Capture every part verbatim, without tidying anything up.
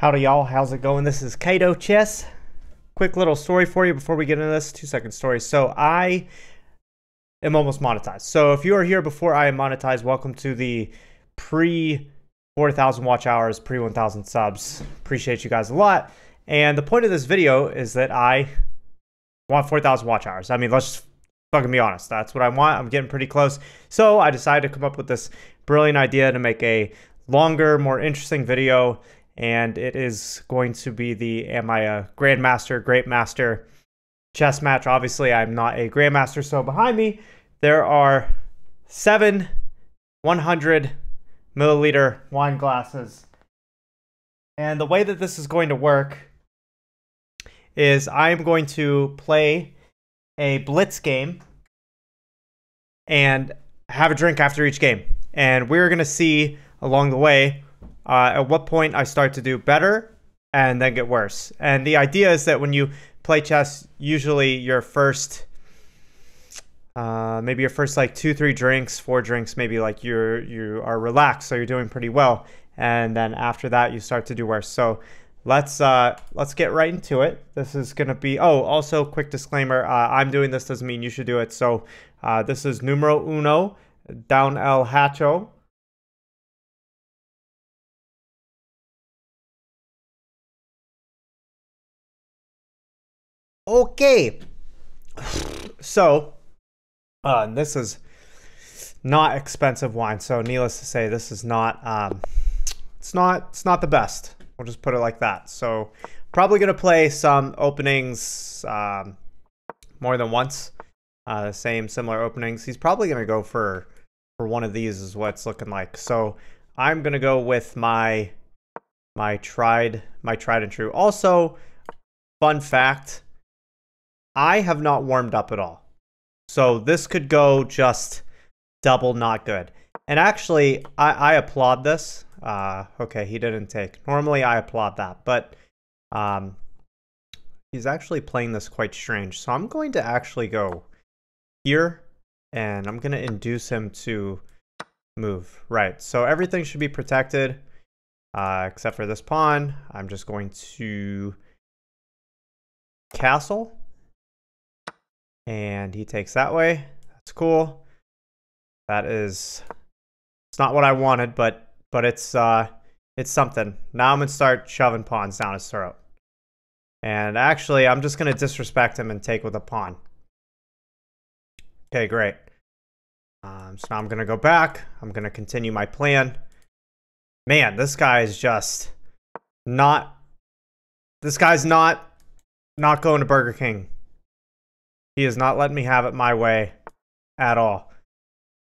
Howdy y'all, how's it going? This is Kaido Chess. Quick little story for you before we get into this, two second story. So I am almost monetized. So if you are here before I am monetized, welcome to the pre four thousand watch hours, pre one thousand subs. Appreciate you guys a lot. And the point of this video is that I want four thousand watch hours. I mean, let's just fucking be honest. That's what I want. I'm getting pretty close. So I decided to come up with this brilliant idea to make a longer, more interesting video. And it is going to be the am I a grandmaster, great master chess match. Obviously, I'm not a grandmaster. So behind me, there are seven one hundred milliliter wine glasses. And the way that this is going to work is I'm going to play a blitz game and have a drink after each game. And we're going to see along the way Uh, at what point I start to do better and then get worse. And the idea is that when you play chess, usually your first, uh, maybe your first like two, three drinks, four drinks, maybe like you're, you are relaxed, so you're doing pretty well. And then after that, you start to do worse. So let's, uh, let's get right into it. This is going to be, oh, also quick disclaimer, uh, I'm doing this doesn't mean you should do it. So uh, this is numero uno, down el hacho. Okay, so uh, this is not expensive wine. So needless to say, this is not, um, it's not, it's not the best. We'll just put it like that. So probably going to play some openings um, more than once. Uh, same, similar openings. He's probably going to go for, for one of these is what it's looking like. So I'm going to go with my, my tried, my tried and true. Also, fun fact. I have not warmed up at all. So this could go just double not good. And actually, I, I applaud this. Uh, okay, he didn't take. Normally, I applaud that. But um, he's actually playing this quite strange. So I'm going to actually go here. And I'm going to induce him to move. Right. So everything should be protected uh, except for this pawn. I'm just going to castle. And he takes that way. That's cool. That is, it's not what I wanted, but but it's uh it's something. Now I'm gonna start shoving pawns down his throat. And actually, I'm just gonna disrespect him and take with a pawn. Okay, great. Um, so now I'm gonna go back. I'm gonna continue my plan. Man, this guy is just not. This guy's not not going to Burger King. He is not letting me have it my way at all.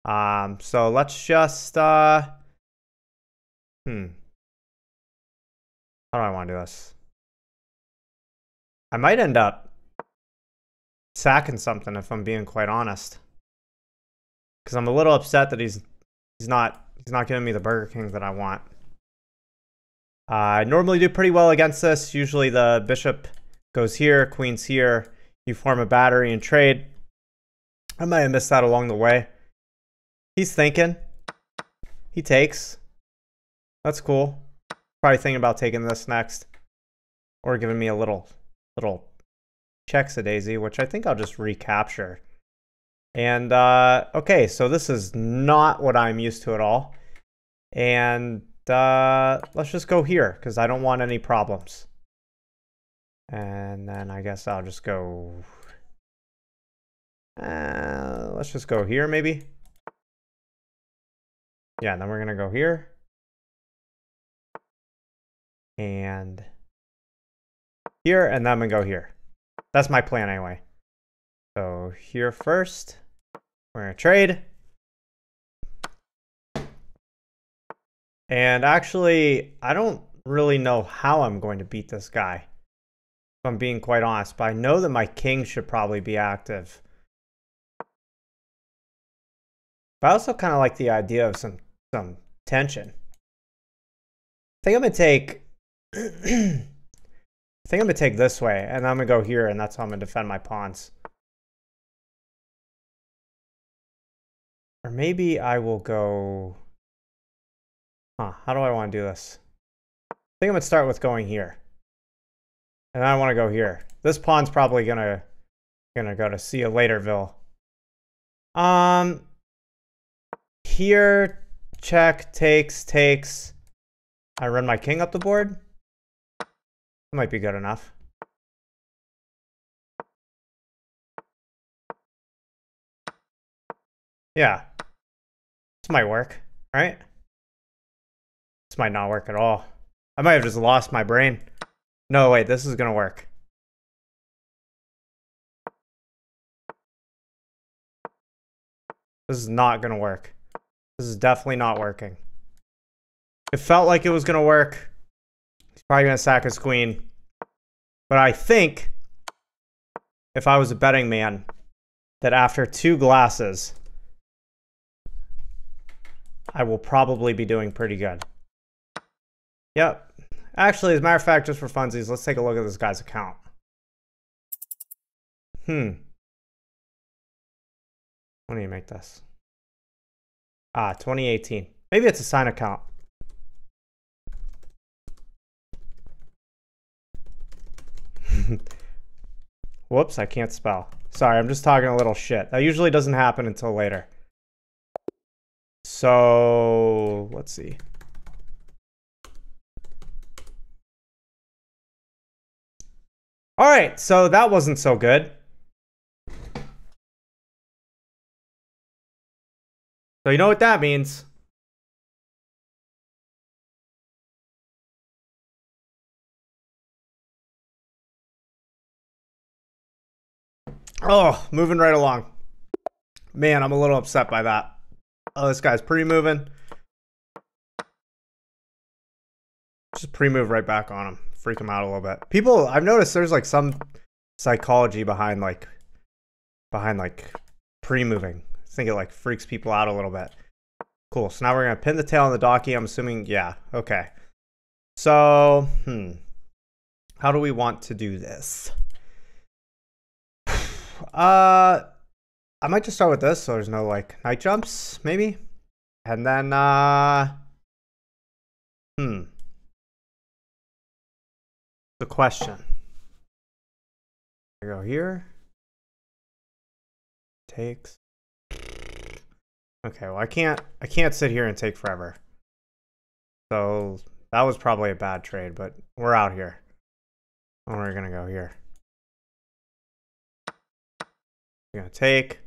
Um, so let's just, uh, hmm. How do I want to do this? I might end up sacking something if I'm being quite honest. Because I'm a little upset that he's, he's not, he's not giving me the Burger King that I want. Uh, I normally do pretty well against this. Usually the bishop goes here, queen's here. You form a battery and trade. I might have missed that along the way. He's thinking. He takes. That's cool. Probably thinking about taking this next. Or giving me a little, little checks-a-daisy, which I think I'll just recapture. And, uh, okay, so this is not what I'm used to at all. And uh, let's just go here, because I don't want any problems. And then I guess I'll just go, uh, let's just go here maybe. Yeah, and then we're going to go here. And here, and then I'm going to go here. That's my plan anyway. So here first, we're going to trade. And actually, I don't really know how I'm going to beat this guy. If I'm being quite honest, but I know that my king should probably be active. But I also kind of like the idea of some some tension. I think I'm gonna take. I think I'm gonna take this way, and I'm gonna go here, and that's how I'm gonna defend my pawns. Or maybe I will go. Huh? How do I want to do this? think I'm going to start with going here. And I want to go here. This pawn's probably going to gonna go to see you laterville. Um, here, check, takes, takes. I run my king up the board. That might be good enough. Yeah. This might work, right? This might not work at all. I might have just lost my brain. No, wait, this is gonna work. This is not gonna work. This is definitely not working. It felt like it was gonna work. He's probably gonna sack his queen. But I think, if I was a betting man, that after two glasses, I will probably be doing pretty good. Yep. Actually, as a matter of fact, just for funsies, let's take a look at this guy's account. Hmm. When do you make this? Ah, twenty eighteen. Maybe it's a sign account. Whoops, I can't spell. Sorry, I'm just talking a little shit. That usually doesn't happen until later. So, let's see. All right, so that wasn't so good. So you know what that means. Oh, moving right along. Man, I'm a little upset by that. Oh, this guy's pre-moving. Just pre-move right back on him. Freak him out a little bit. People, I've noticed there's like some psychology behind like behind like pre-moving. I think it like freaks people out a little bit. Cool. So now we're gonna pin the tail on the donkey. I'm assuming, yeah. Okay. So, hmm. How do we want to do this? Uh, I might just start with this, so there's no like knight jumps, maybe, and then uh, hmm. The question. I go here. Takes. Okay, well I can't I can't sit here and take forever. So that was probably a bad trade, but we're out here. And we're gonna go here. We're gonna take.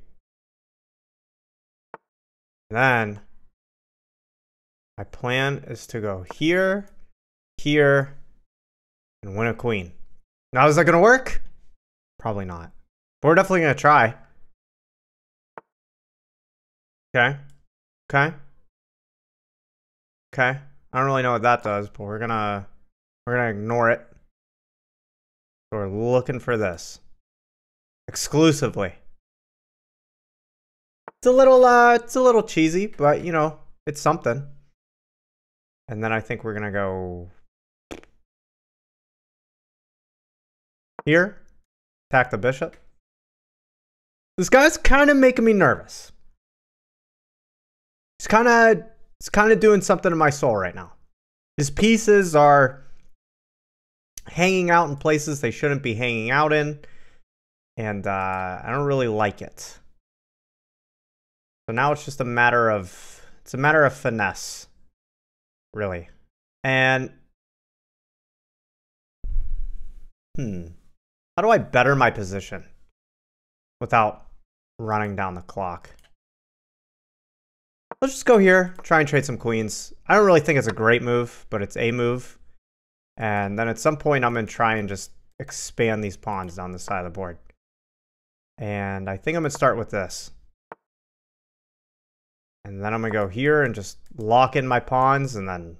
And then my plan is to go here, here, and win a queen. Now is that gonna work? Probably not. But we're definitely gonna try. Okay. Okay. Okay. I don't really know what that does, but we're gonna we're gonna ignore it. So we're looking for this. Exclusively. It's a little uh it's a little cheesy, but you know, it's something. And then I think we're gonna go here. Attack the bishop. This guy's kinda making me nervous. It's kind of it's kind of doing something to my soul right now. His pieces are hanging out in places they shouldn't be hanging out in, and uh, I don't really like it. So now it's just a matter of it's a matter of finesse, really. And hmm, how do I better my position without running down the clock? Let's just go here, try and trade some queens. I don't really think it's a great move, but it's a move. And then at some point, I'm going to try and just expand these pawns down the side of the board. And I think I'm going to start with this. And then I'm going to go here and just lock in my pawns and then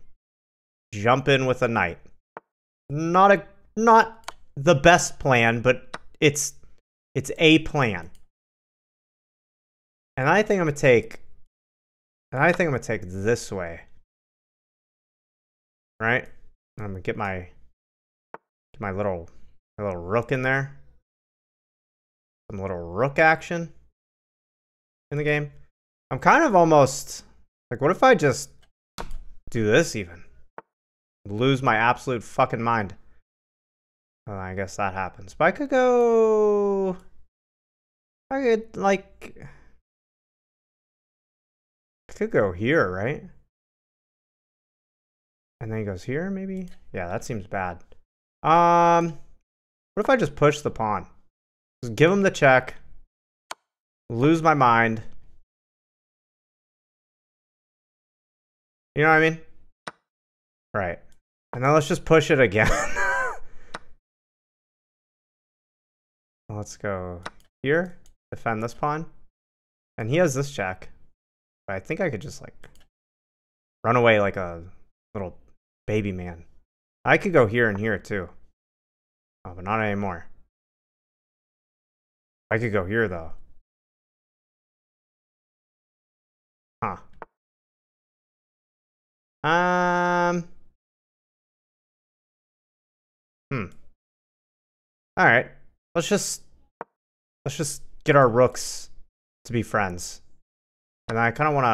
jump in with a knight. Not a not the best plan, but it's it's a plan. And I think I'm going to take... And I think I'm gonna take this way, right? I'm gonna get my get my little my little rook in there, some little rook action in the game. I'm kind of almost like, what if I just do this even? lose my absolute fucking mind. Well, I guess that happens. But I could go... I could, like... I could go here, right? And then he goes here, maybe? Yeah, that seems bad. Um, what if I just push the pawn? Just give him the check. Lose my mind. You know what I mean? Right. And now let's just push it again. Let's go here. Defend this pawn. And he has this check. But I think I could just, like, run away like a little baby man. I could go here and here, too. Oh, but not anymore. I could go here, though. Huh. Um. Hmm. All right. Let's just let's just get our rooks to be friends, and I kind of want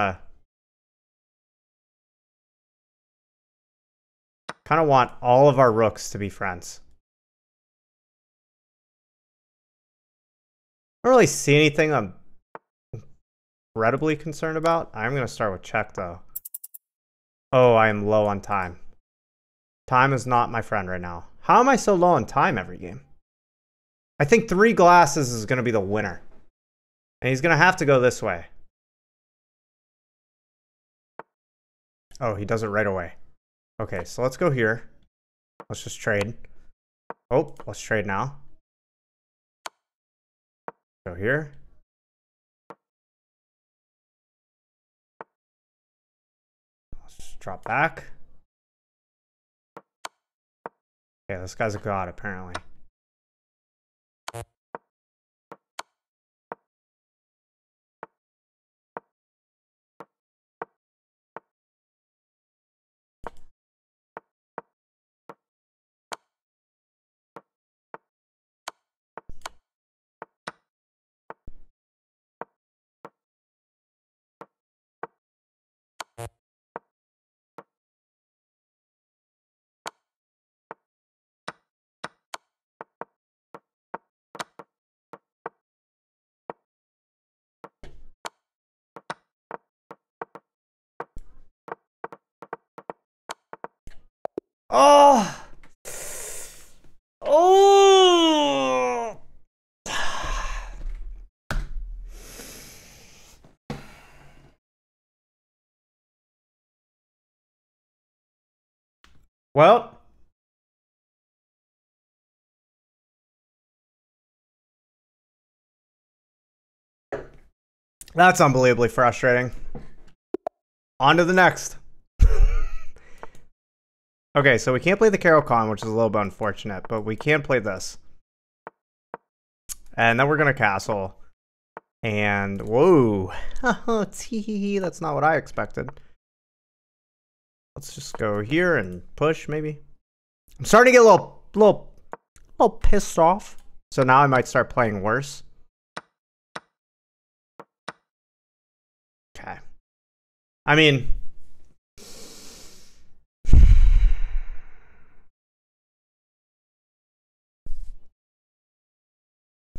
to kind of want all of our rooks to be friends. I don't really see anything I'm incredibly concerned about. I'm gonna start with check though. Oh, I am low on time. Time is not my friend right now. How am I so low on time every game? I think three glasses is going to be the winner. And he's going to have to go this way. Oh, he does it right away. Okay, so let's go here. Let's just trade. Oh, let's trade now. Go here. Let's just drop back. Okay, this guy's a god, apparently. Oh, oh, well, that's unbelievably frustrating. On to the next. Okay, so we can't play the Caro-Kann, which is a little bit unfortunate, but we can play this. And then we're going to castle. And, whoa. That's not what I expected. Let's just go here and push, maybe. I'm starting to get a little, little, little pissed off. So now I might start playing worse. Okay. I mean...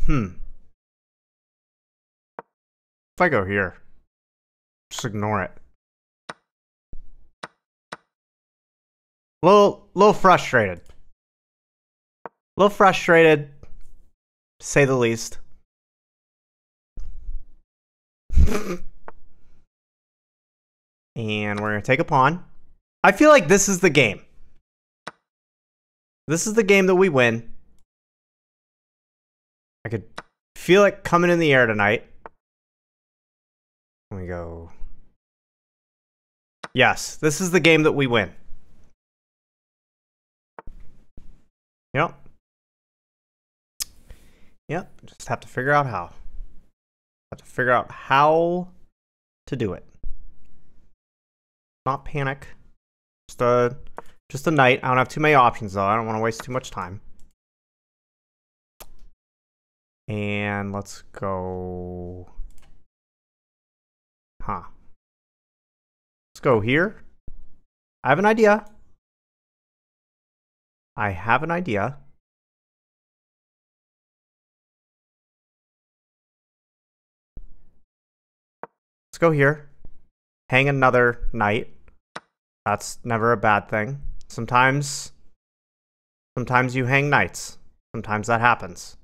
Hmm. If I go here, just ignore it. Little, little frustrated. Little frustrated, to say the least. And we're gonna take a pawn. I feel like this is the game. This is the game that we win. I could feel it coming in the air tonight. Here we go. Yes, this is the game that we win. Yep. Yep, just have to figure out how. Have to figure out how to do it. Not panic. Just a, just a night. I don't have too many options though. I don't want to waste too much time. And let's go, huh? Let's go here. I have an idea. I have an idea. Let's go here. Hang another knight. That's never a bad thing. Sometimes, sometimes you hang knights. Sometimes that happens.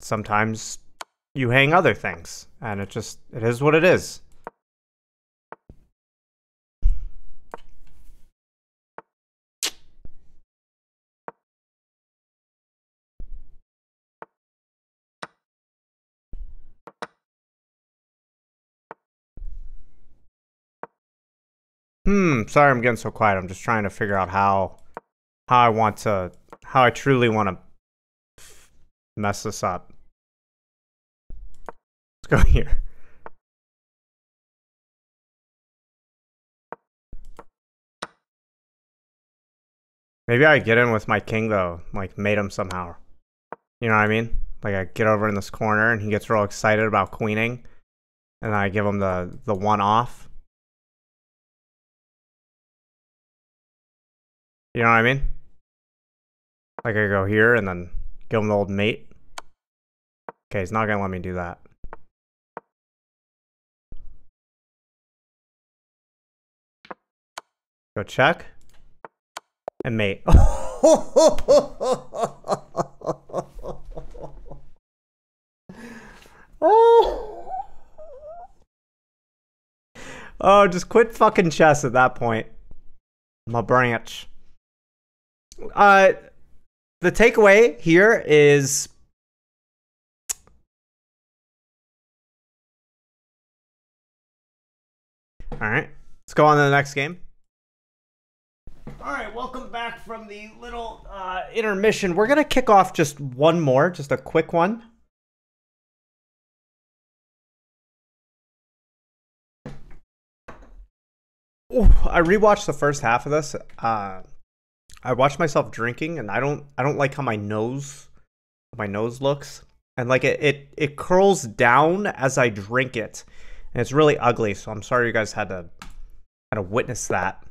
Sometimes you hang other things, and it just, it is what it is. Hmm, sorry I'm getting so quiet. I'm just trying to figure out how how I want to, how I truly want to mess this up. Let's go here. Maybe I get in with my king though, like mate him somehow. You know what I mean? Like I get over in this corner and he gets real excited about queening, and I give him the the one off. You know what I mean? Like I go here and then give him the old mate. Okay, he's not gonna let me do that. Go check and mate. Oh. Oh, just quit fucking chess at that point. My branch. Uh, the takeaway here is all right. Let's go on to the next game. All right, welcome back from the little uh, intermission. We're going to kick off just one more, just a quick one. Ooh, I rewatched the first half of this. Uh, I watched myself drinking, and I don't, I don't like how my nose, my nose looks, and like it, it, it curls down as I drink it, and it's really ugly. So I'm sorry you guys had to, had to witness that.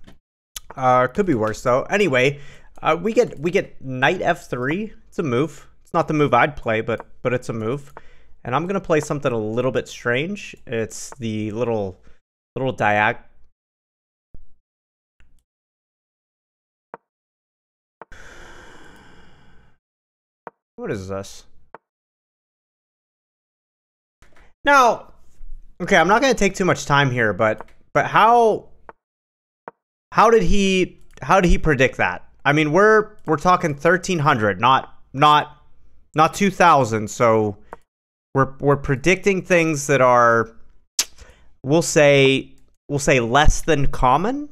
Uh, could be worse though. Anyway, uh, we get we get knight f three. It's a move. It's not the move I'd play, but but it's a move. And I'm gonna play something a little bit strange. It's the little little diag. What is this? Now, okay, I'm not gonna take too much time here, but but how? How did he how did he predict that? I mean, we're we're talking thirteen hundred, not not not two thousand, so we're we're predicting things that are, we'll say we'll say less than common.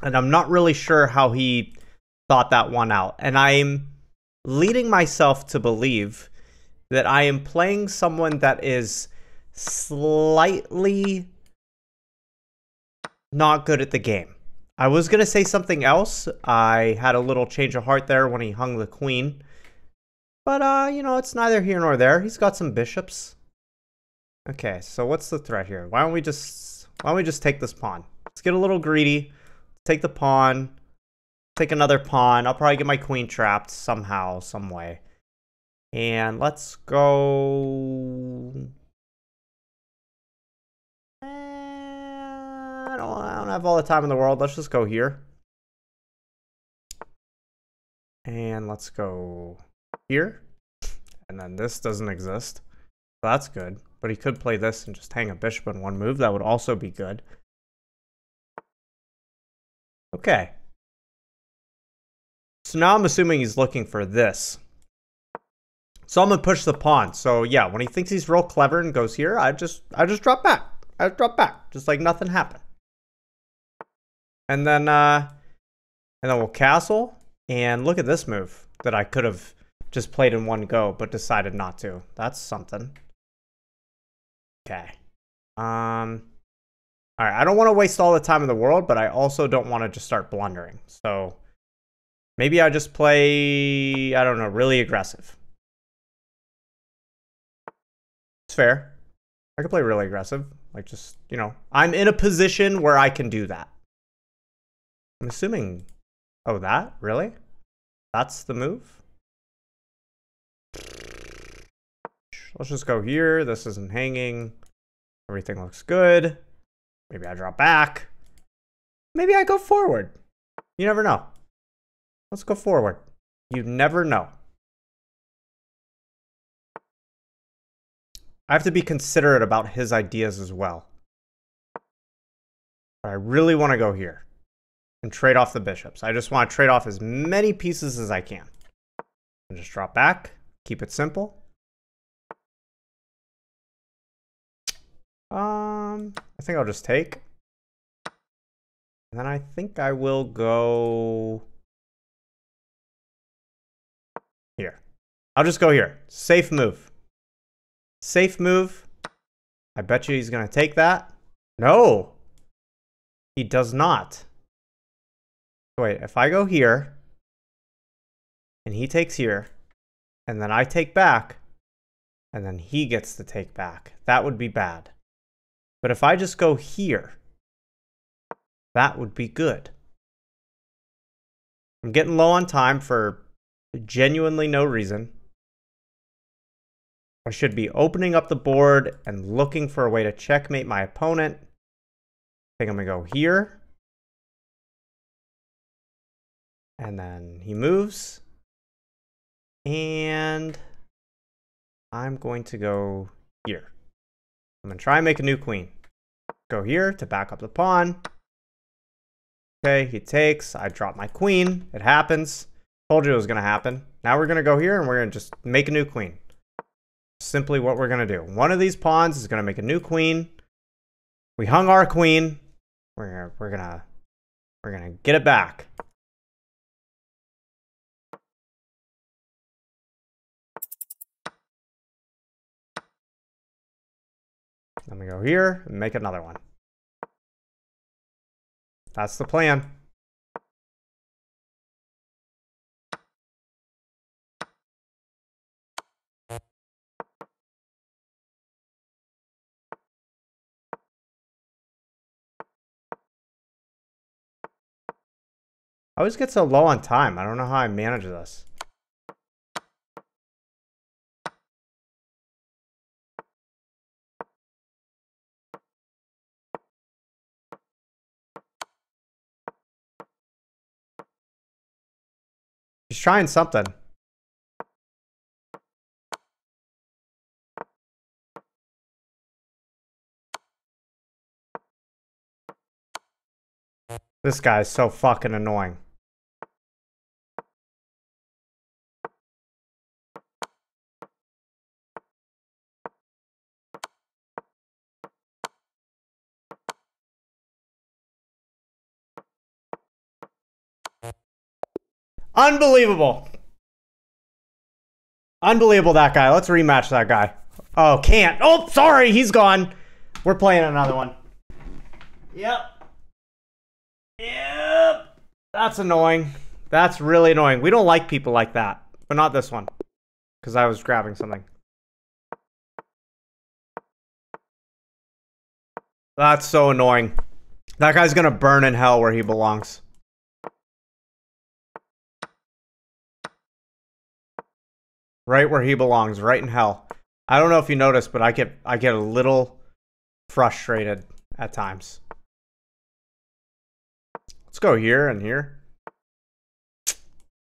And I'm not really sure how he thought that one out. And I'm leading myself to believe that I am playing someone that is slightly not good at the game. I was going to say something else. I had a little change of heart there when he hung the queen. But, uh, you know, it's neither here nor there. He's got some bishops. Okay, so what's the threat here? Why don't we just, why don't we just take this pawn? Let's get a little greedy. Take the pawn. Take another pawn. I'll probably get my queen trapped somehow, some way. And let's go... I don't, I don't have all the time in the world. Let's just go here. And let's go here. And then this doesn't exist. So that's good. But he could play this and just hang a bishop in one move. That would also be good. Okay. So now I'm assuming he's looking for this. So I'm gonna push the pawn. So yeah, when he thinks he's real clever and goes here, I just I just drop back. I drop back. Just like nothing happened. And then, uh, and then we'll castle, and look at this move that I could have just played in one go, but decided not to. That's something. Okay. Um, all right, I don't want to waste all the time in the world, but I also don't want to just start blundering. So maybe I just play, I don't know, really aggressive. It's fair. I could play really aggressive. Like, just, you know, I'm in a position where I can do that. I'm assuming... Oh, that? Really? That's the move? Let's just go here. This isn't hanging. Everything looks good. Maybe I drop back. Maybe I go forward. You never know. Let's go forward. You never know. I have to be considerate about his ideas as well. But I really want to go here and trade off the bishops. I just want to trade off as many pieces as I can. And just drop back. Keep it simple. Um, I think I'll just take. And then I think I will go here. I'll just go here. Safe move. Safe move. I bet you he's going to take that. No. He does not. Wait, if I go here and he takes here and then I take back and then he gets to take back, that would be bad. But if I just go here, that would be good. I'm getting low on time for genuinely no reason. I should be opening up the board and looking for a way to checkmate my opponent. I think I'm going to go here. And then he moves. And I'm going to go here. I'm going to try and make a new queen. Go here to back up the pawn. Okay, he takes. I drop my queen. It happens. Told you it was going to happen. Now we're going to go here and we're going to just make a new queen. Simply what we're going to do. One of these pawns is going to make a new queen. We hung our queen. We're we're going to we're going to get it back. Let me go here and make another one. That's the plan. I always get so low on time. I don't know how I manage this. He's trying something. This guy is so fucking annoying. Unbelievable. Unbelievable, that guy. Let's rematch that guy. Oh, can't. Oh, sorry. He's gone. We're playing another one. Yep. Yep. That's annoying. That's really annoying. We don't like people like that. But not this one. Because I was grabbing something. That's so annoying. That guy's going to burn in hell where he belongs. Right where he belongs. Right in hell. I don't know if you noticed, but I get, I get a little frustrated at times. Let's go here and here.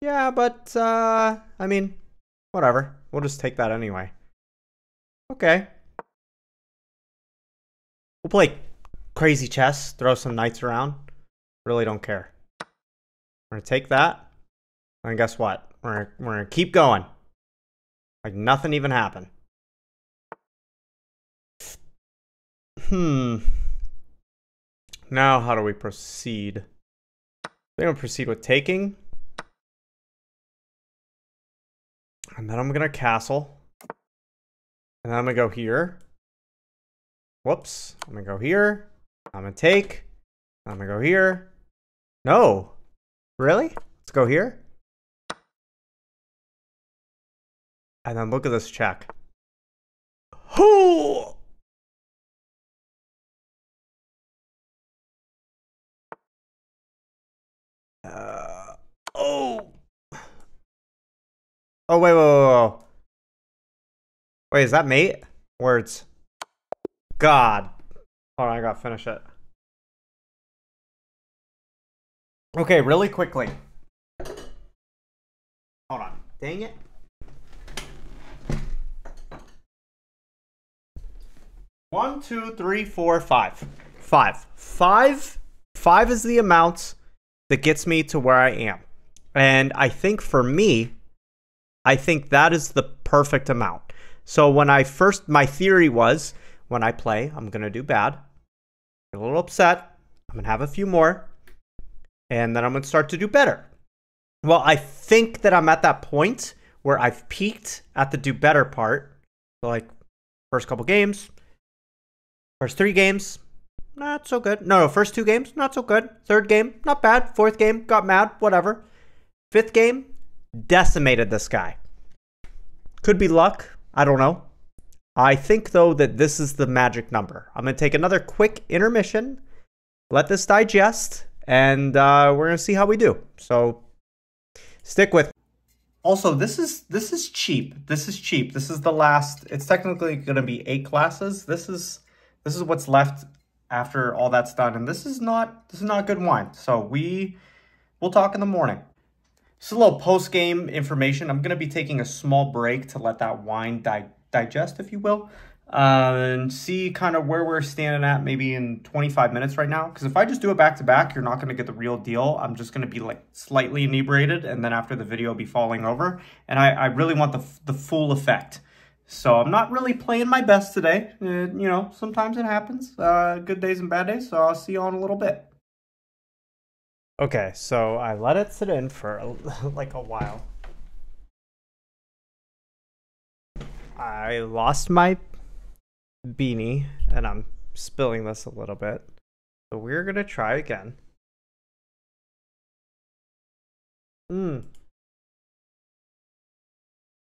Yeah, but, uh, I mean, whatever. We'll just take that anyway. Okay. We'll play crazy chess. Throw some knights around. Really don't care. We're going to take that. And guess what? We're, we're going to keep going. Like nothing even happened. Hmm. Now, how do we proceed? I'm going to proceed with taking. And then I'm going to castle. And then I'm going to go here. Whoops. I'm going to go here. I'm going to take. I'm going to go here. No. Really? Let's go here. And then look at this check. Whoo! Uh, oh! Oh, wait, wait, wait, wait. Wait, is that mate? Words. God. Hold on, I gotta finish it. Okay, really quickly. Hold on. Dang it. One, two, three, four, five. Five. Five. Five is the amount that gets me to where I am. And I think for me, I think that is the perfect amount. So when I first, my theory was, when I play, I'm going to do bad. I'm a little upset. I'm going to have a few more. And then I'm going to start to do better. Well, I think that I'm at that point where I've peaked at the do better part. So like first couple games, first three games, not so good. No, no, first two games, not so good. Third game, not bad. Fourth game, got mad, whatever. Fifth game, decimated this guy. Could be luck. I don't know. I think, though, that this is the magic number. I'm going to take another quick intermission, let this digest, and uh, we're going to see how we do. So stick with. Also, this is this is cheap. This is cheap. This is the last. It's technically going to be eight classes. This is this is what's left after all that's done. And this is not this is not good wine. So we we'll talk in the morning. Just a little post-game information. I'm going to be taking a small break to let that wine di digest, if you will, uh, and see kind of where we're standing at maybe in twenty-five minutes right now. Because if I just do it back-to-back, you're not going to get the real deal. I'm just going to be like slightly inebriated, and then after the video, be falling over. And I, I really want the, the full effect. So I'm not really playing my best today. Uh, you know, sometimes it happens. Uh, good days and bad days, so I'll see you all in a little bit. Okay, so I let it sit in for a, like a while. I lost my beanie and I'm spilling this a little bit. So we're gonna try again. Mmm.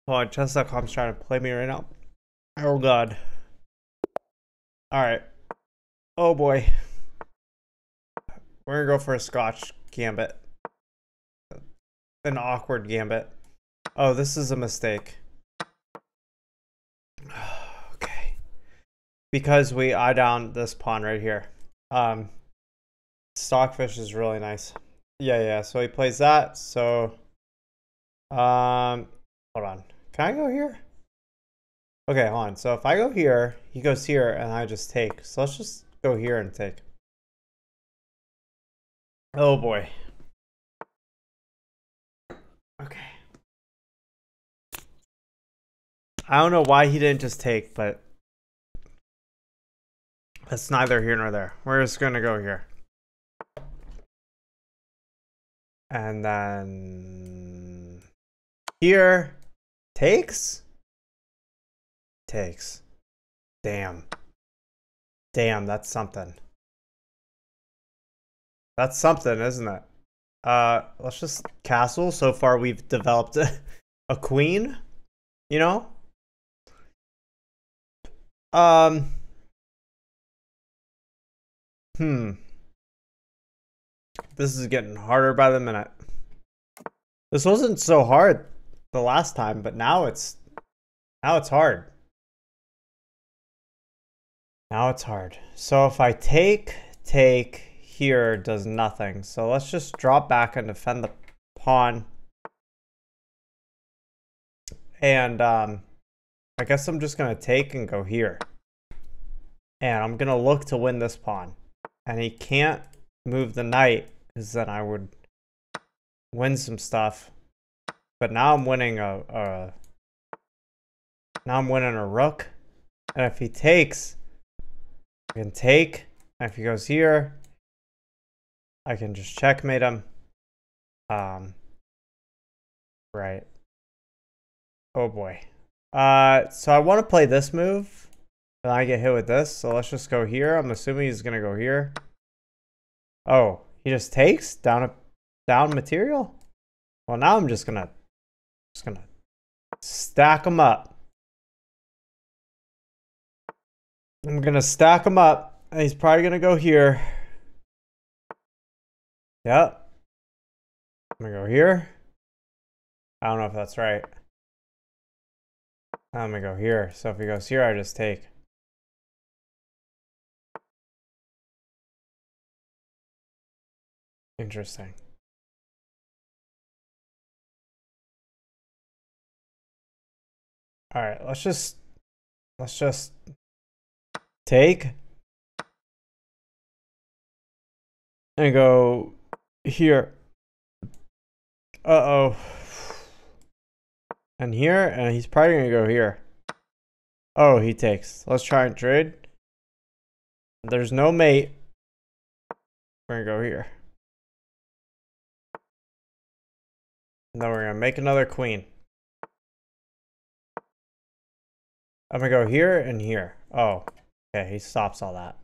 Hold on, chess dot com's trying to play me right now. Oh God. All right. Oh boy. We're gonna go for a Scotch gambit. An awkward gambit. Oh, this is a mistake. Okay. Because we eye down this pawn right here. Um, Stockfish is really nice. Yeah, yeah, so he plays that, so... Um, hold on. Can I go here? Okay, hold on. So if I go here, he goes here, and I just take. So let's just go here and take. Oh boy. Okay. I don't know why he didn't just take, but that's neither here nor there. We're just gonna go here. And then here takes takes. Damn. Damn, that's something. That's something, isn't it? Uh, let's just castle. So far, we've developed a, a queen, you know? Um. Hmm. This is getting harder by the minute. This wasn't so hard the last time, but now it's, now it's hard. Now it's hard. So if I take, take, here does nothing. So let's just drop back and defend the pawn. And um, I guess I'm just going to take and go here. And I'm going to look to win this pawn. And he can't move the knight because then I would win some stuff. But now I'm winning a, a now I'm winning a rook. And if he takes, I can take. And if he goes here, I can just checkmate him. Um, right. Oh boy. Uh, so I want to play this move, and I get hit with this. So let's just go here. I'm assuming he's gonna go here. Oh, he just takes down a down material. Well, now I'm just gonna just gonna stack them up. I'm gonna stack them up, and he's probably gonna go here. Yep. I'm gonna go here. I don't know if that's right. I'm gonna go here. So if he goes here, I just take. Interesting. All right, let's just let's just take and go here. Uh-oh. And here, and he's probably gonna go here. Oh, he takes. Let's try and trade. There's no mate. We're gonna go here. And then we're gonna make another queen. I'm gonna go here and here. Oh, okay, he stops all that.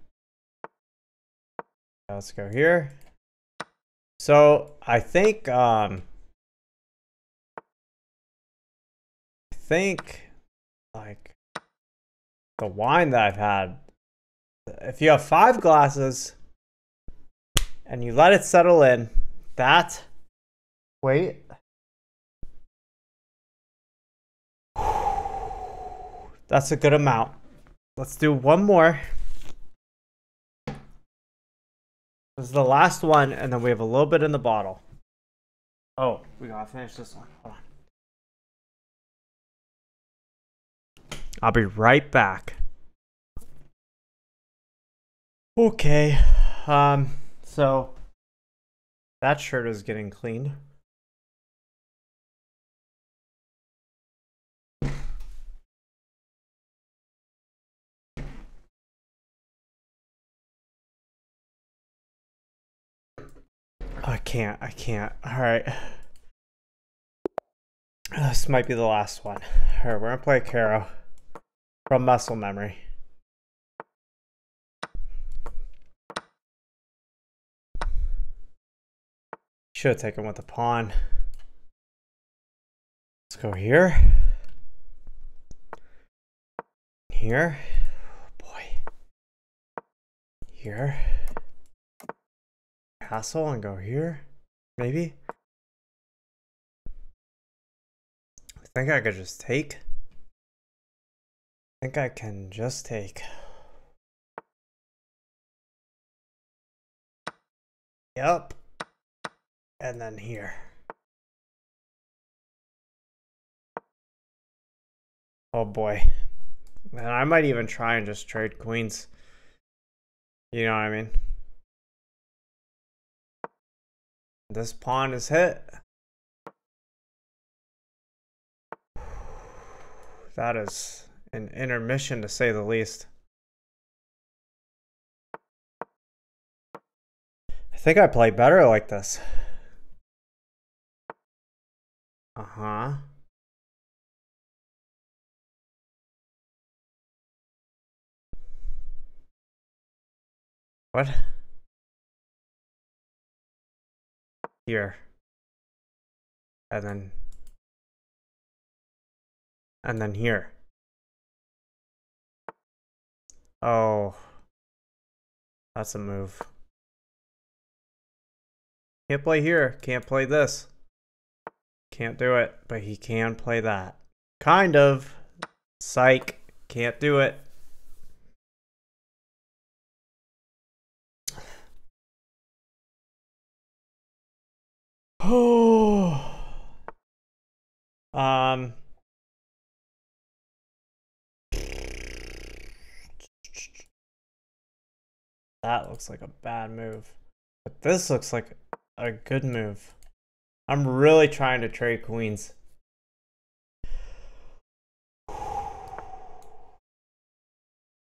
Now let's go here. So I think um I think like the wine that I've had, if you have five glasses and you let it settle in, that wait. That's a good amount. Let's do one more. This is the last one, and then we have a little bit in the bottle. Oh, we gotta finish this one. Hold on. I'll be right back. Okay. Um, so that shirt is getting cleaned. I can't, I can't. All right. This might be the last one. All right, we're gonna play Caro from muscle memory. Should have taken with the pawn. Let's go here. Here. Oh boy. Here. Castle and go here, maybe. I think I could just take. I think I can just take. Yep. And then here. Oh boy. And I might even try and just trade queens. You know what I mean? This pawn is hit. That is an intermission to say the least. I think I play better like this. Uh-huh. What? Here, and then and then here. Oh, that's a move. Can't play here, can't play this, can't do it, but he can play that. Kind of. Psych, can't do it. Oh, um, that looks like a bad move, but this looks like a good move. I'm really trying to trade queens.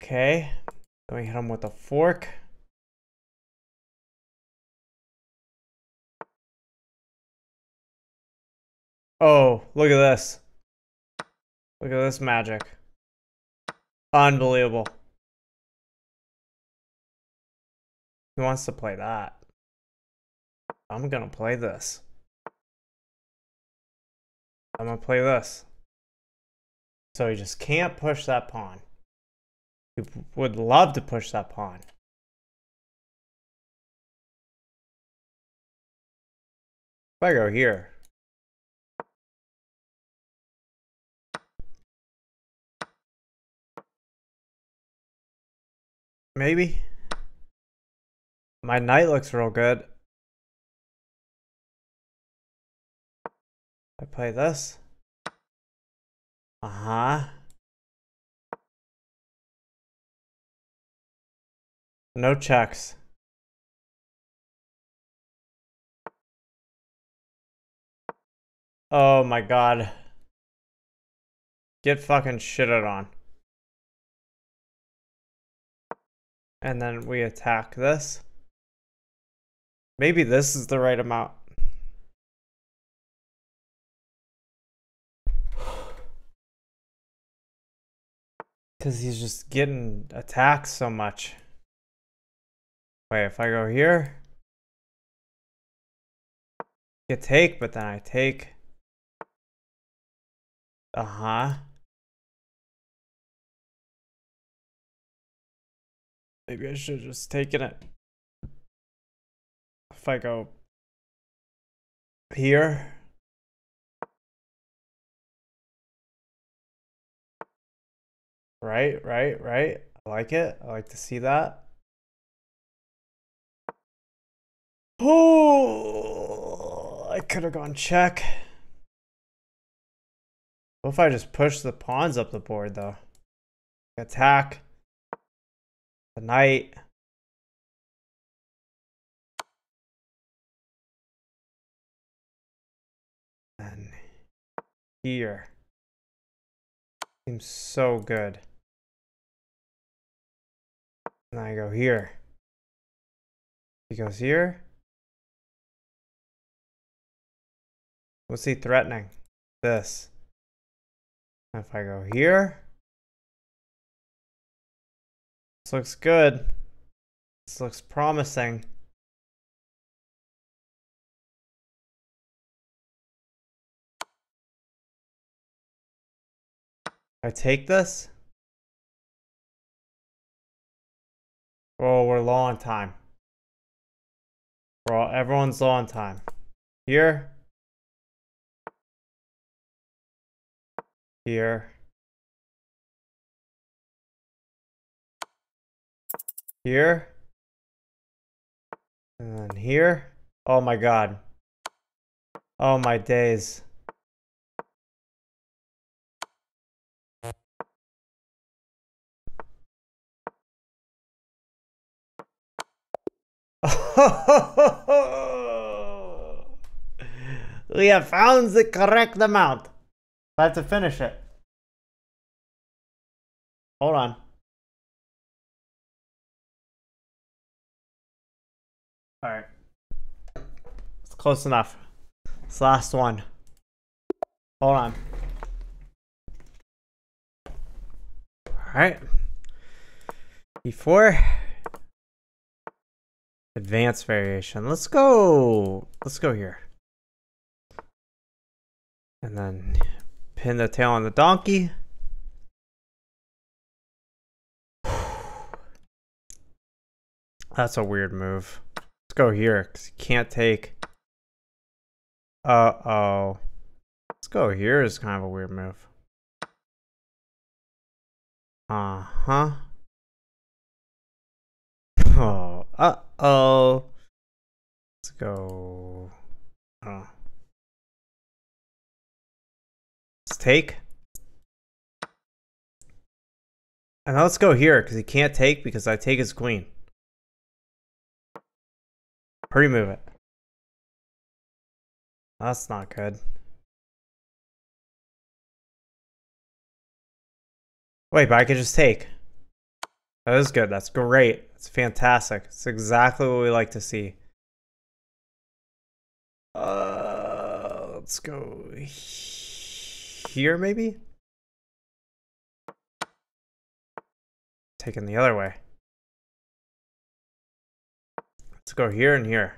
Okay, then we hit him with a fork. Oh, look at this. Look at this magic. Unbelievable. Who wants to play that? I'm gonna play this. I'm gonna play this. So he just can't push that pawn. He would love to push that pawn. If I go here, maybe my knight looks real good. I play this. Uh-huh. No checks. Oh my god. Get fucking shitted on. And then we attack this. Maybe this is the right amount. Because he's just getting attacked so much. Wait, if I go here, get take, but then I take. Uh-huh. Maybe I should have just taken it. If I go here. Right, right, right. I like it. I like to see that. Oh, I could have gone check. What if I just push the pawns up the board though? Attack the knight. And here. Seems so good. And I go here. He goes here. What's he threatening? This. And if I go here. This looks good. This looks promising. I take this. Oh, we're low on time. All, everyone's low on time. Here. Here. Here. And then here. Oh my god. Oh my days. We have found the correct amount. I have to finish it. Hold on. All right. It's close enough. It's the last one. Hold on. All right. E four. Advanced variation. Let's go. Let's go here. And then pin the tail on the donkey. That's a weird move. Let's go here because you can't take. Uh-oh. Let's go here is kind of a weird move. Uh-huh. Oh. Uh-oh. Let's go. Oh. Let's take. And now let's go here, because he can't take because I take his queen. Hurry move it. That's not good. Wait, but I could just take. That is good. That's great. It's fantastic. It's exactly what we like to see. Uh, let's go here, maybe? Taking the other way. Let's go here and here.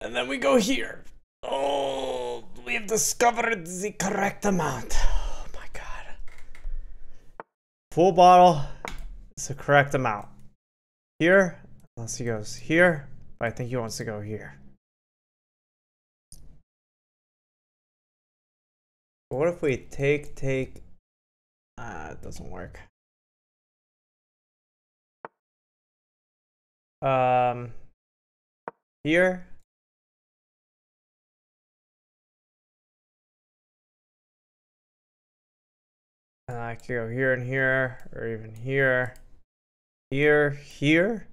And then we go here. Oh, we have discovered the correct amount. Full bottle is the correct amount. Here, unless he goes here. But I think he wants to go here. But what if we take, take... Ah, it doesn't work. Um, here. And I could go here and here, or even here, here, here.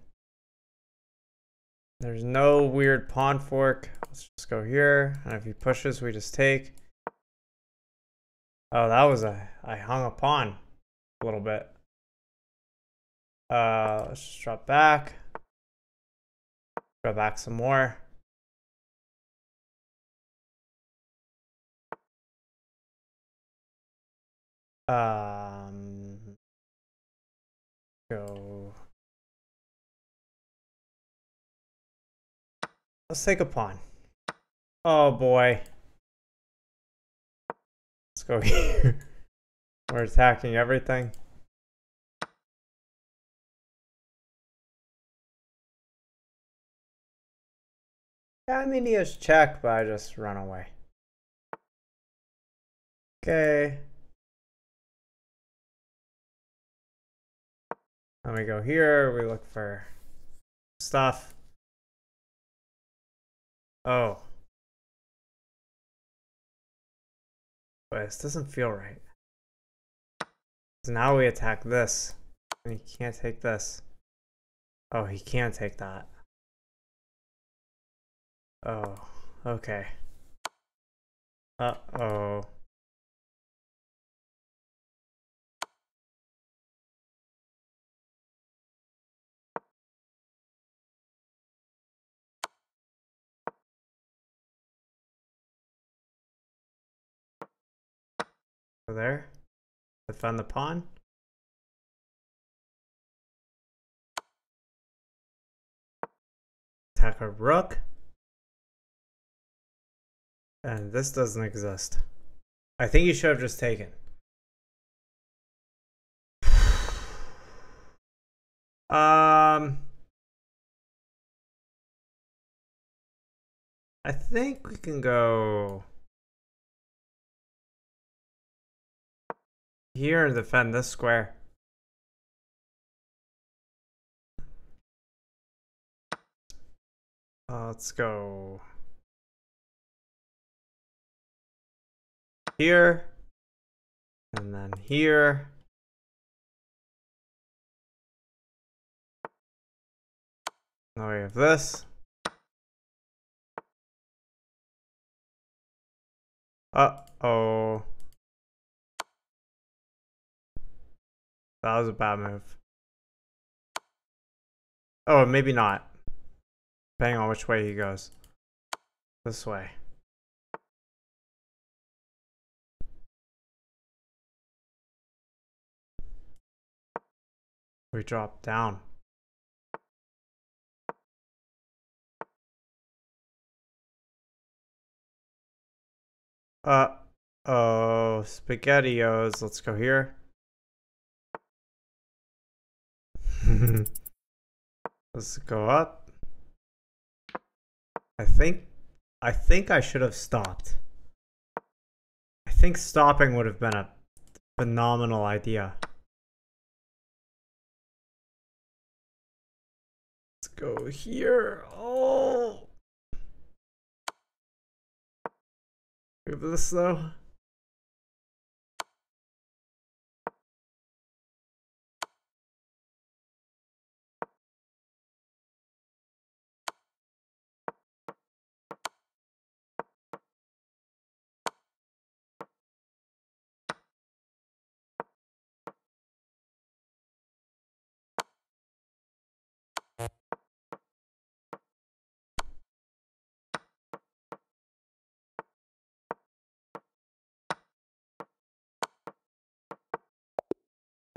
There's no weird pawn fork. Let's just go here. And if he pushes, we just take. Oh, that was a, I hung a pawn a little bit. Uh, let's just drop back. Drop back some more. Um, go. Let's take a pawn. Oh boy. Let's go here. We're attacking everything. Yeah, I mean he has check, but I just run away. Okay. Then we go here, we look for stuff. Oh. But this doesn't feel right. So now we attack this. And he can't take this. Oh, he can't take that. Oh, okay. Uh-oh. There, I found the pawn. Attack a rook, and this doesn't exist. I think you should have just taken. Um, I think we can go here and defend this square. Uh, let's go here and then here. Now we have this. Uh-oh. That was a bad move. Oh, maybe not. Depending on which way he goes. This way. We drop down. Uh oh, SpaghettiOs. Let's go here. Let's go up. I think I think I should have stopped. I think stopping would have been a phenomenal idea. Let's go here. Oh, move this though.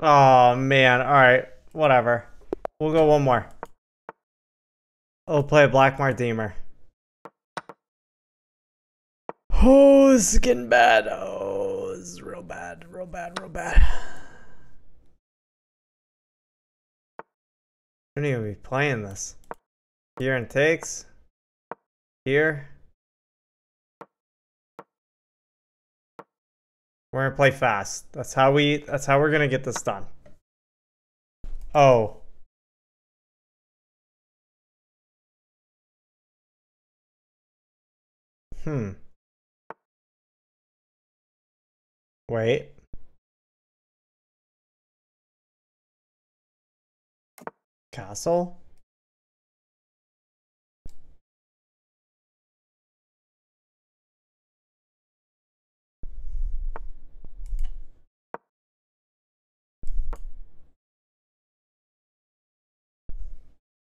Oh man, alright, whatever. We'll go one more. We'll play Blackmar Demer. Oh, this is getting bad. Oh, this is real bad, real bad, real bad. I don't even be playing this. Here and takes. Here. We're gonna play fast. That's how we that's how we're gonna get this done. Oh. Hmm. Wait. Castle?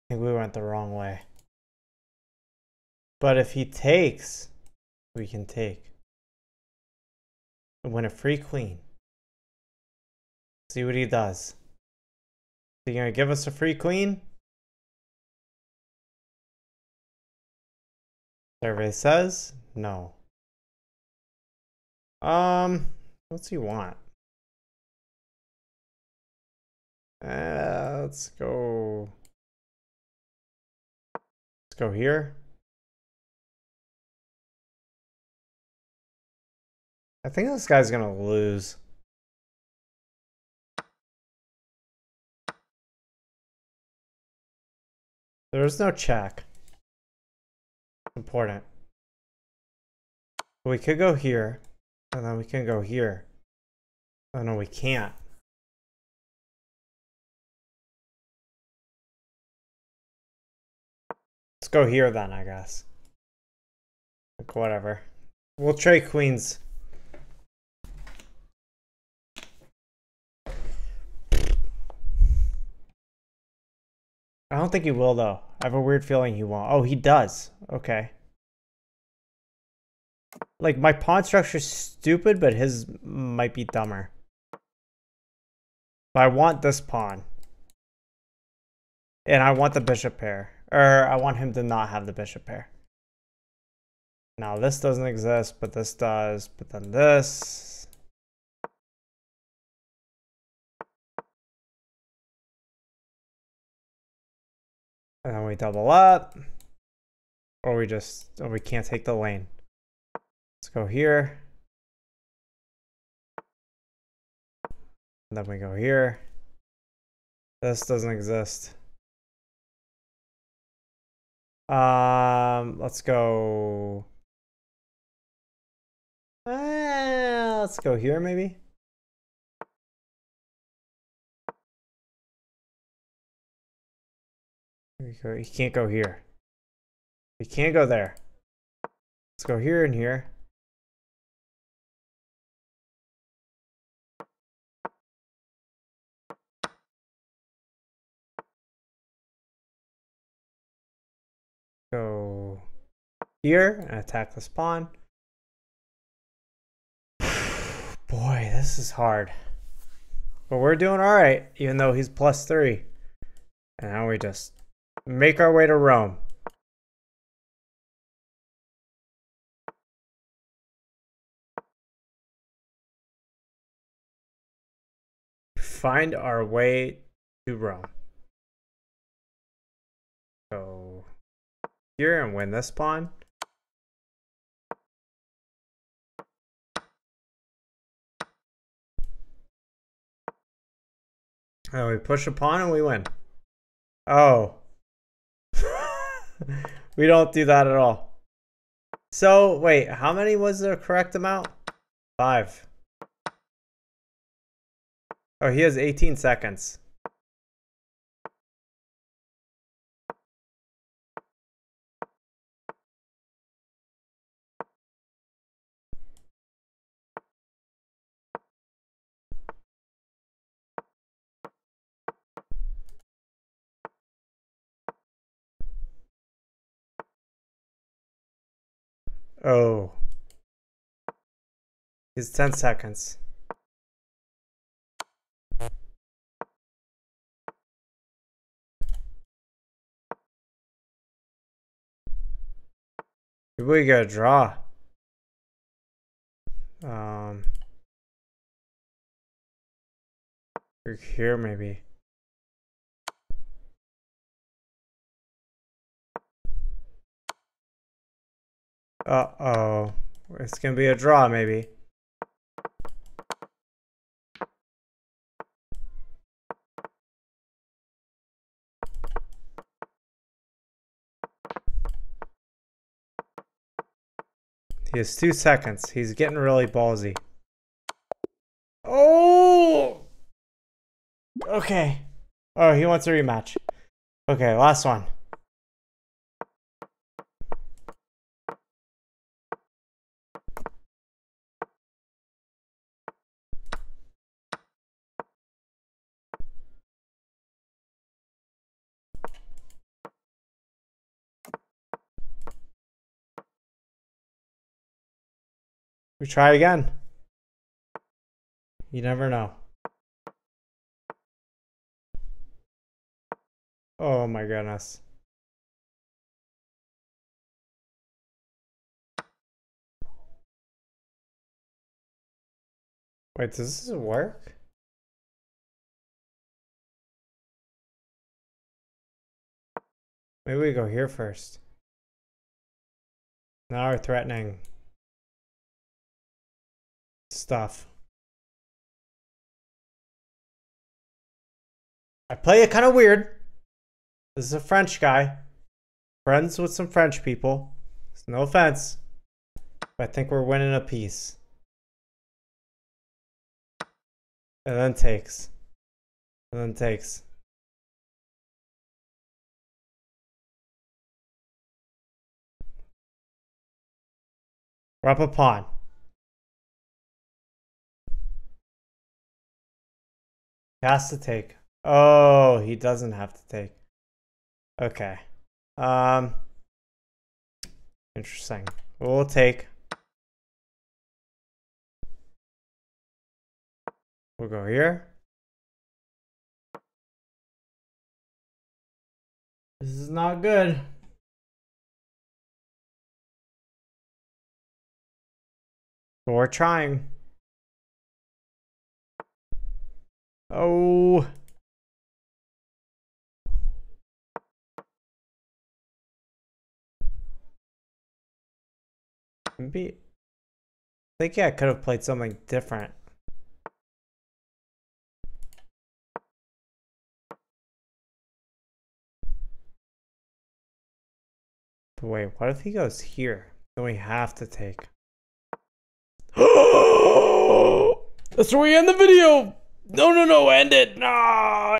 I think we went the wrong way. But if he takes, we can take. Win a free queen. See what he does. Is he gonna give us a free queen? Survey says no. Um, what's he want? Uh, let's go. Let's go here. I think this guy's gonna lose. There's no check. Important. We could go here, and then we can go here. Oh no, we can't. Let's go here then, I guess. Like, whatever. We'll trade queens. I don't think he will, though. I have a weird feeling he won't. Oh, he does. Okay. Like, my pawn structure's stupid, but his might be dumber. But I want this pawn. And I want the bishop pair. Or I want him to not have the bishop pair. Now, this doesn't exist, but this does. But then this... And then we double up, or we just, or we can't take the lane. Let's go here. And then we go here. This doesn't exist. Um, let's go. Uh, let's go here, maybe. He can't go here. He can't go there. Let's go here and here. Go here and attack this pawn. Boy, this is hard. But we're doing all right, even though he's plus three. And now we just... make our way to Rome. Find our way to Rome. Go here and win this pawn. And we push a pawn and we win. Oh. We don't do that at all. So, wait, how many was the correct amount? Five. Oh, he has eighteen seconds. Oh, it's ten seconds. We gotta draw. Um, here maybe. Uh-oh. It's gonna be a draw, maybe. He has two seconds. He's getting really ballsy. Oh! Okay. Oh, he wants a rematch. Okay, last one. We try again. You never know. Oh my goodness. Wait, does this work? Maybe we go here first. Now we're threatening stuff. I play it kind of weird. This is a French guy, friends with some French people. It's no offense, but I think we're winning a piece. And then takes, and then takes. We're up a pawn. He has to take. Oh, he doesn't have to take. Okay. Um, interesting. We'll take. We'll go here. This is not good. But we're trying. Oh. Maybe I think yeah, I could have played something different. But wait, what if he goes here? Then we have to take. That's where we end the video. No, no, no, end it. No.